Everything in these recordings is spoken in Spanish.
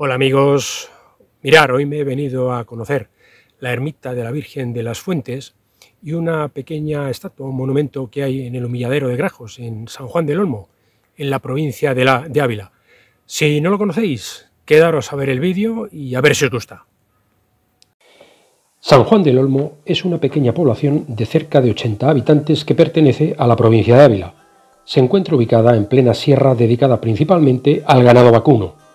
Hola amigos, mirad, hoy me he venido a conocer la ermita de la Virgen de las Fuentes y una pequeña estatua, un monumento que hay en el Humilladero de Grajos, en San Juan del Olmo, en la provincia de Ávila. Si no lo conocéis, quedaros a ver el vídeo y a ver si os gusta. San Juan del Olmo es una pequeña población de cerca de 80 habitantes que pertenece a la provincia de Ávila. Se encuentra ubicada en plena sierra dedicada principalmente al ganado vacuno.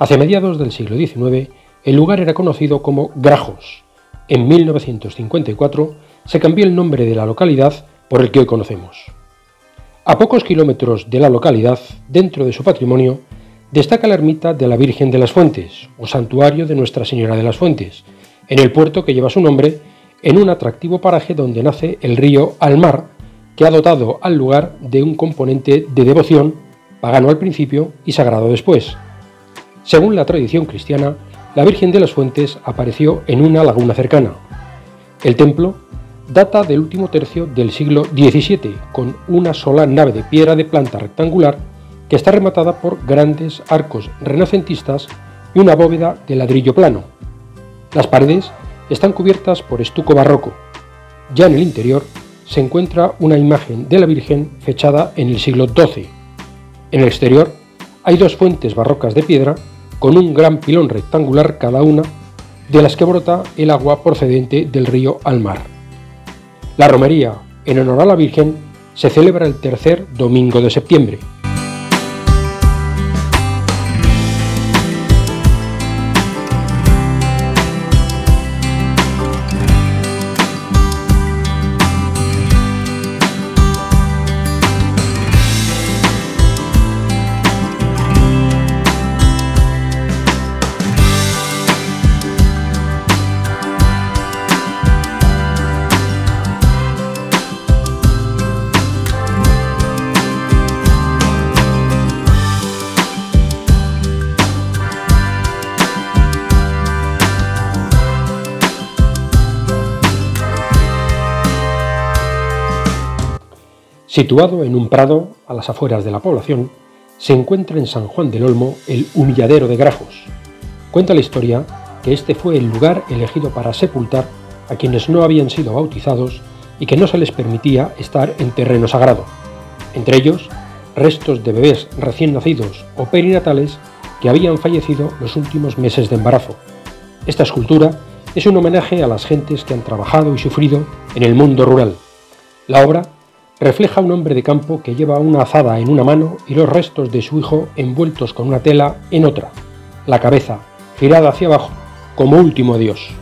Hacia mediados del siglo XIX, el lugar era conocido como Grajos. En 1954 se cambió el nombre de la localidad por el que hoy conocemos. A pocos kilómetros de la localidad, dentro de su patrimonio, destaca la ermita de la Virgen de las Fuentes, o Santuario de Nuestra Señora de las Fuentes, en el puerto que lleva su nombre, en un atractivo paraje donde nace el río Almar, que ha dotado al lugar de un componente de devoción, pagano al principio y sagrado después. Según la tradición cristiana, la Virgen de las Fuentes apareció en una laguna cercana. El templo data del último tercio del siglo XVII, con una sola nave de piedra de planta rectangular que está rematada por grandes arcos renacentistas y una bóveda de ladrillo plano. Las paredes están cubiertas por estuco barroco. Ya en el interior se encuentra una imagen de la Virgen fechada en el siglo XII. En el exterior hay dos fuentes barrocas de piedra con un gran pilón rectangular cada una, de las que brota el agua procedente del río Almar. La romería en honor a la Virgen se celebra el tercer domingo de septiembre. Situado en un prado, a las afueras de la población, se encuentra en San Juan del Olmo el Humilladero de Grajos. Cuenta la historia que este fue el lugar elegido para sepultar a quienes no habían sido bautizados y que no se les permitía estar en terreno sagrado, entre ellos restos de bebés recién nacidos o perinatales que habían fallecido los últimos meses de embarazo. Esta escultura es un homenaje a las gentes que han trabajado y sufrido en el mundo rural. La obra refleja un hombre de campo que lleva una azada en una mano y los restos de su hijo envueltos con una tela en otra, la cabeza girada hacia abajo como último adiós.